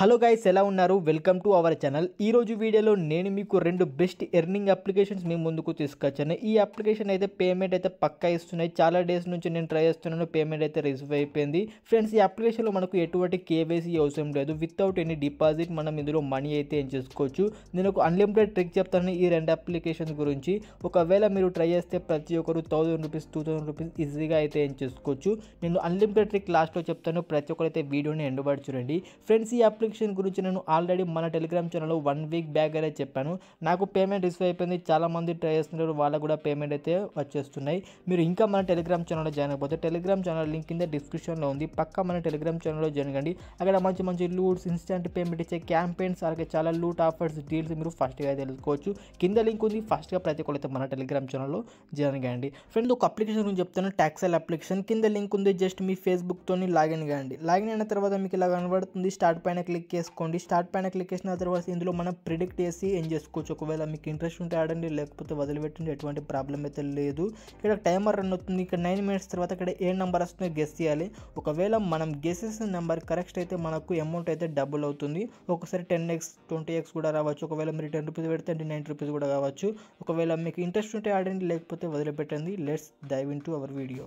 hello guys ఎలా ఉన్నారు welcome to our channel ఈ రోజు వీడియోలో నేను మీకు రెండు బెస్ట్ ఎర్నింగ్ అప్లికేషన్స్ మీ ముందుకు తీసుకొచ్చాను ఈ అప్లికేషన్ అయితే పేమెంట్ అయితే పక్కా ఇస్తున్నాయి చాలా డేస్ నుంచి నేను ట్రై చేస్తున్నాను పేమెంట్ అయితే రిసీవ్ అయిపోయింది ఫ్రెండ్స్ ఈ అప్లికేషన్లో మనకు ఎటువంటి కేవైసీ అవసరం లేదు వితౌట్ ఎనీ డిపాజిట్ మనం ఇందులో మనీ అయితే ఏం చేసుకోవచ్చు నేను ఒక అన్లిమిటెడ్ ట్రిక్ చెప్తాను ఈ రెండు అప్లికేషన్స్ గురించి ఒకవేళ మీరు ట్రై చేస్తే ప్రతి ఒక్కరు 1000 రూపీస్ 2000 రూపీస్ ఈజీగా అయితే ఏం చేసుకోవచ్చు నేను అన్లిమిటెడ్ ట్రిక్ లాస్ట్లో చెప్తాను ప్రతి ఒక్కరు అయితే వీడియోని ఎండ్ వరకు చూడండి ఫ్రెండ్స్ ఈ అప్లికేషన్ గురించి నేను ఆల్రెడీ మన టెలిగ్రామ్ ఛానల్లో 1 వీక్ బ్యాక్ అయితే చెప్పాను నాకు పేమెంట్ రిసీవ్ అయిపోయింది చాలామంది ట్రై చేస్తున్నారు వాళ్ళకు కూడా పేమెంట్ అయితే వచ్చేస్తున్నాయి మీరు ఇంకా మన టెలిగ్రామ్ ఛానల్లో జాయిన్ అయిపోతే టెలిగ్రామ్ ఛానల్ లింక్ కింద డిస్క్రిప్షన్లో ఉంది పక్క మన టెలిగ్రామ్ ఛానల్లో జాయిన్ కండి అక్కడ మంచి మంచి లూట్స్ ఇన్స్టెంట్ పేమెంట్ ఇచ్చే క్యాంపెయిన్స్ అలాగే చాలా లూట్ ఆఫర్స్ డీల్స్ మీరు ఫాస్ట్గా తెలుసుకోవచ్చు కింద లింక్ ఉంది ఫాస్ట్గా ప్రతి ఒక్కరైతే మన టెలిగ్రామ్ ఛానల్లో జాయిన్ కండి ఫ్రెండ్స్ ఒక అప్లికేషన్ గురించి చెప్తాను టాక్సెల్ అప్లికేషన్ కింద లింక్ ఉంది జస్ట్ మీ ఫేస్బుక్తో లాగిన్ కండి లాగిన్ అయిన తర్వాత మీకు ఇలా కనబడుతుంది స్టార్ట్ పైన క్లిక్ చేసుకోండి స్టార్ట్ పైన క్లిక్ చేసిన తర్వాత ఇందులో మనం ప్రిడిక్ట్ చేసి ఏం చేసుకోవచ్చు ఒకవేళ మీకు ఇంట్రెస్ట్ ఉంటే ఆడండి లేకపోతే వదిలిపెట్టండి ఎటువంటి ప్రాబ్లం అయితే లేదు ఇక్కడ టైమర్ రన్ అవుతుంది ఇక్కడ 9 మినిట్స్ తర్వాత ఇక్కడ ఏ నెంబర్ వస్తుందో గెస్ చేయాలి ఒకవేళ మనం గెస్ చేసిన నెంబర్ కరెక్ట్ అయితే మనకు అమౌంట్ అయితే డబుల్ అవుతుంది ఒకసారి 10x 20x కూడా రావచ్చు ఒకవేళ మీరు 10 రూపీస్ పెడితే 9 రూపీస్ కూడా కావచ్చు ఒకవేళ మీకు ఇంట్రెస్ట్ ఉంటే ఆడండి లేకపోతే వదిలిపెట్టండి let's dive into our video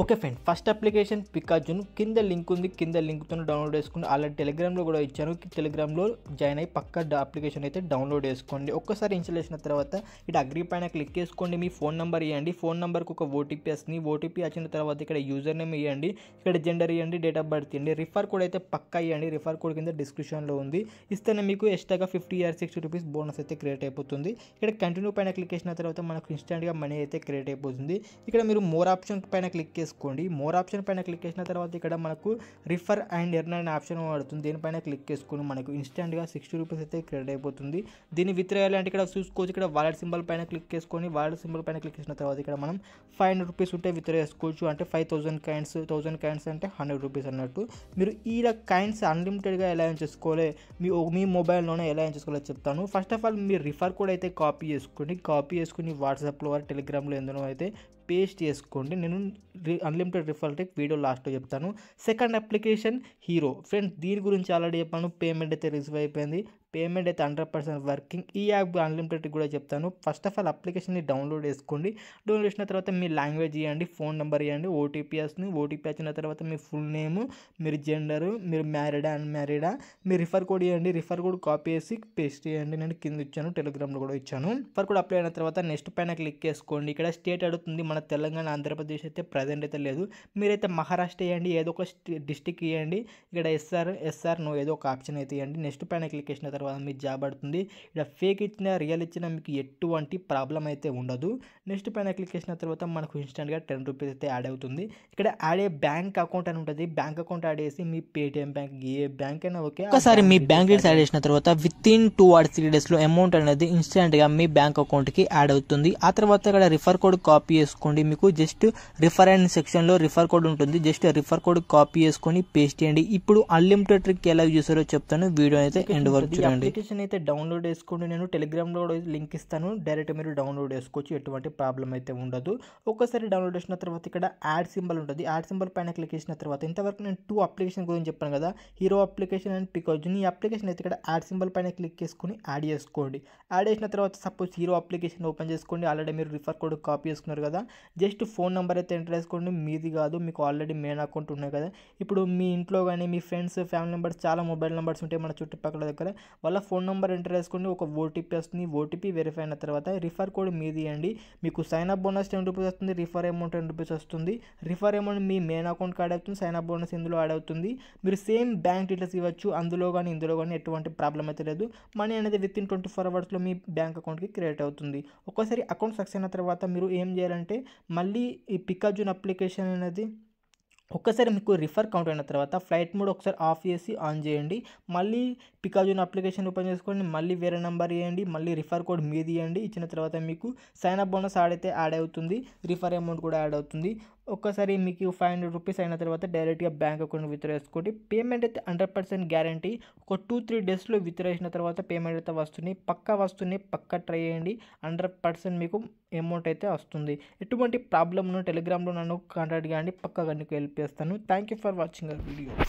okay friend first application పికాజున్ కింద లింక్ ఉంది కింద లింక్తో డౌన్లోడ్ చేసుకోండి ఆల్రెడీ టెలిగ్రామ్లో కూడా ఇచ్చాను టెలిగ్రామ్లో జాయిన్ అయ్యి పక్క అప్లికేషన్ అయితే డౌన్లోడ్ చేసుకోండి ఒక్కసారి ఇన్స్టాల్ చేసిన తర్వాత ఇక్కడ అగ్రీ పైన క్లిక్ చేసుకోండి మీ ఫోన్ నెంబర్ ఇవ్వండి ఫోన్ నెంబర్కి ఒక ఓటీపీ వస్తుంది ఓటీపీ వచ్చిన తర్వాత ఇక్కడ యూజర్ నేమ్ ఇవ్వండి ఇక్కడ జెండర్ ఇవ్వండి డేట్ ఆఫ్ బర్త్ ఇవ్వండి రిఫర్ కోడ్ అయితే పక్క ఇవ్వండి రిఫర్ కోడ్ కింద డిస్క్రిప్షన్లో ఉంది ఇస్తేనే మీకు ఎక్స్ట్రాగా 50 or 60 రూపీస్ బోనస్ అయితే క్రియేట్ అయిపోతుంది ఇక్కడ కంటిన్యూ పైన క్లిక్ చేసిన తర్వాత మనకు ఇన్స్టెంట్గా మనీ అయితే క్రియేట్ అయిపోతుంది ఇక్కడ మీరు మోర్ ఆప్షన్ పైన క్లిక్ చేసుకోండి మోర్ ఆప్షన్ పైన క్లిక్ చేసిన తర్వాత ఇక్కడ మనకు రిఫర్ అండ్ ఎర్న్ అనే ఆప్షన్ పడుతుంది దీనిపైన క్లిక్ చేసుకుని మనకు ఇన్స్టెంట్గా 60 రూపీస్ అయితే క్రెడిట్ అయిపోతుంది దీన్ని విత్డ్రాయల్ అంటే ఇక్కడ చూసుకోవచ్చు ఇక్కడ వాలెట్ సింబల్ పైన క్లిక్ చేసుకొని వాలెట్ సింబల్ పైన క్లిక్ చేసిన తర్వాత ఇక్కడ మనం 500 రూపీస్ ఉంటే విత్డ్రా చేసుకోవచ్చు అంటే 5000 కాయిన్స్ 1000 కాయిన్స్ అంటే 100 రూపీస్ అన్నట్టు మీరు ఈ కాయిన్స్ అన్లిమిటెడ్గా ఎలా చేసుకోవాలి మీ మొబైల్లోనే ఎలా చేసుకోవాలో చెప్తాను ఫస్ట్ ఆఫ్ ఆల్ మీరు రిఫర్ కోడ్ అయితే కాపీ చేసుకుని వాట్సాప్లో టెలిగ్రామ్లో ఎందులో అయితే పేస్ట్ చేసుకోండి నేను అన్లిమిటెడ్ రిఫర్ టెక్ వీడియో లాస్ట్లో చెప్తాను సెకండ్ అప్లికేషన్ హీరో ఫ్రెండ్స్ దీని గురించి ఆల్రెడీ చెప్పాను పేమెంట్ అయితే రిసీవ్ అయిపోయింది పేమెంట్ అయితే 100% వర్కింగ్ ఈ యాప్ అన్లిమిటెడ్ కూడా చెప్తాను ఫస్ట్ ఆఫ్ ఆల్ అప్లికేషన్ని డౌన్లోడ్ చేసుకోండి డౌన్లోడ్ చేసిన తర్వాత మీ లాంగ్వేజ్ ఇవ్వండి ఫోన్ నెంబర్ ఇవ్వండి ఓటీపీఎస్ని ఓటీపీ వచ్చిన తర్వాత మీ ఫుల్ నేమ్ మీరు జెండరు మీరు మ్యారీడా అన్మ్యారీడా మీ రిఫర్ కోడ్ ఇవ్వండి రిఫర్ కోడ్ కాపీ చేసి పేస్ట్ చేయండి నేను కింద ఇచ్చాను టెలిగ్రామ్లో కూడా ఇచ్చాను రిఫర్ కోడ్ అప్లై అయిన తర్వాత నెక్స్ట్ పైన క్లిక్ చేసుకోండి ఇక్కడ స్టేట్ అడుగుతుంది మన తెలంగాణ ఆంధ్రప్రదేశ్ అయితే ప్రజెంట్ అయితే లేదు మీరైతే మహారాష్ట్ర ఇవ్వండి ఏదో ఒక డిస్టిక్ ఇవ్వండి ఇక్కడ ఎస్ఆర్ నో ఏదో ఒక ఆప్షన్ అయితే ఇవ్వండి నెక్స్ట్ పైన క్లిక్ చేసిన తర్వాత మీకు జాబ్ పడుతుంది ఇక్కడ ఫేక్ ఇచ్చినా రియల్ ఇచ్చినా మీకు ఎటువంటి ప్రాబ్లం అయితే ఉండదు నెక్స్ట్ పైన క్లిక్ చేసిన తర్వాత మనకు ఇన్స్టెంట్గా 10 రూపీస్ అయితే యాడ్ అవుతుంది ఇక్కడ యాడ్ బ్యాంక్ అకౌంట్ అని ఉంటుంది బ్యాంక్ అకౌంట్ యాడ్ చేసి మీ పేటిఎం బ్యాంక్ ఏ బ్యాంక్ అయినా ఓకే ఒకసారి మీ బ్యాంక్ డీటెయిల్స్ యాడ్ చేసిన తర్వాత విత్ ఇన్ 2 or 3 days లో అమౌంట్ అనేది ఇన్స్టెంట్గా మీ బ్యాంక్ అకౌంట్కి యాడ్ అవుతుంది ఆ తర్వాత ఇక్కడ రిఫర్ కోడ్ కాపీ చేసుకోండి మీకు జస్ట్ రిఫర్ అండ్ సెక్షన్లో రిఫర్ కోడ్ ఉంటుంది జస్ట్ రిఫర్ కోడ్ కాపీ చేసుకొని పేస్ట్ చేయండి ఇప్పుడు అన్లిమిటెడ్ ట్రిక్ ఎలా యూజ్ చేస్తారో చెప్తాను వీడియో అయితే ఎండ్ వరకు అప్లికేషన్ అయితే డౌన్లోడ్ చేసుకోండి నేను టెలిగ్రామ్లో లింక్ ఇస్తాను డైరెక్ట్ మీరు డౌన్లోడ్ చేసుకోవచ్చు ఎటువంటి ప్రాబ్లం అయితే ఉండదు ఒకసారి డౌన్లోడ్ చేసిన తర్వాత ఇక్కడ యాడ్ సింబల్ ఉంటుంది యాడ్ సింబల్ పైన క్లిక్ చేసిన తర్వాత ఇంతవరకు నేను 2 అప్లికేషన్ గురించి చెప్పాను కదా హీరో అప్లికేషన్ అండ్ పికాజున్ ఈ అప్లికేషన్ అయితే ఇక్కడ యాడ్ సింబల్ పైన క్లిక్ చేసుకుని యాడ్ చేసుకోండి యాడ్ చేసిన తర్వాత సపోజ్ హీరో అప్లికేషన్ ఓపెన్ చేసుకోండి ఆల్రెడీ మీరు రిఫర్ కోడ్ కాపీ చేసుకున్నారు కదా జస్ట్ ఫోన్ నెంబర్ అయితే ఎంటర్ చేసుకోండి మీది కాదు మీకు ఆల్రెడీ మెయిన్ అకౌంట్ ఉన్నాయి కదా ఇప్పుడు మీ ఇంట్లో కానీ మీ ఫ్రెండ్స్ ఫ్యామిలీ మెంబర్స్ చాలా మొబైల్ నెంబర్స్ ఉంటాయి మన చుట్టుపక్కల దగ్గర వాళ్ళ ఫోన్ నెంబర్ ఎంటర్ చేసుకోండి ఒక ఓటీపీ వస్తుంది ఓటీపీ వెరిఫై అయిన తర్వాత రిఫర్ కోడ్ మీది అండి మీకు సైన్ అప్ బోనస్ 10 రూపీస్ వస్తుంది రిఫర్ అమౌంట్ 10 రూపీస్ వస్తుంది రిఫర్ అమౌంట్ మీ మెయిన్ అకౌంట్కి యాడ్ అవుతుంది సైన్ అప్ బోనస్ ఇందులో యాడ్ అవుతుంది మీరు సేమ్ బ్యాంక్ డీటెయిల్స్ ఇవ్వచ్చు అందులో కానీ ఇందులో కానీ ఎటువంటి ప్రాబ్లం అయితే లేదు మనీ అనేది విత్ ఇన్ 24 hours లో మీ బ్యాంక్ అకౌంట్కి క్రియేట్ అవుతుంది ఒక్కసారి అకౌంట్ సక్సెస్ అయిన తర్వాత మీరు ఏం చేయాలంటే మళ్ళీ ఈ పికాజున్ అప్లికేషన్ అనేది ఒక్కసారి మీకు రిఫర్ కౌంట్ అయిన తర్వాత ఫ్లైట్ మోడ్ ఒకసారి ఆఫ్ చేసి ఆన్ చేయండి మళ్ళీ పికాజున్ అప్లికేషన్ ఓపెన్ చేసుకోండి మళ్ళీ వేరే నెంబర్ ఇవ్వండి మళ్ళీ రిఫర్ కోడ్ మీది ఇవ్వండి ఇచ్చిన తర్వాత మీకు సైన్ అప్ బోనస్ యాడ్ అయితే యాడ్ అవుతుంది రిఫర్ అమౌంట్ కూడా యాడ్ అవుతుంది ఒక్కసారి మీకు 500 రూపీస్ అయిన తర్వాత డైరెక్ట్గా బ్యాంక్ అకౌంట్ విత్డ్రా చేసుకోండి పేమెంట్ అయితే 100% గ్యారంటీ ఒక 2-3 days లో విత్డ్రా చేసిన తర్వాత పేమెంట్ అయితే పక్కా ట్రై చేయండి 100% మీకు అమౌంట్ అయితే వస్తుంది ఎటువంటి ప్రాబ్లమ్ను టెలిగ్రామ్లో నన్ను కాంటాక్ట్ కాండి పక్కా నీకు హెల్ప్ చేస్తాను thank you for watching our video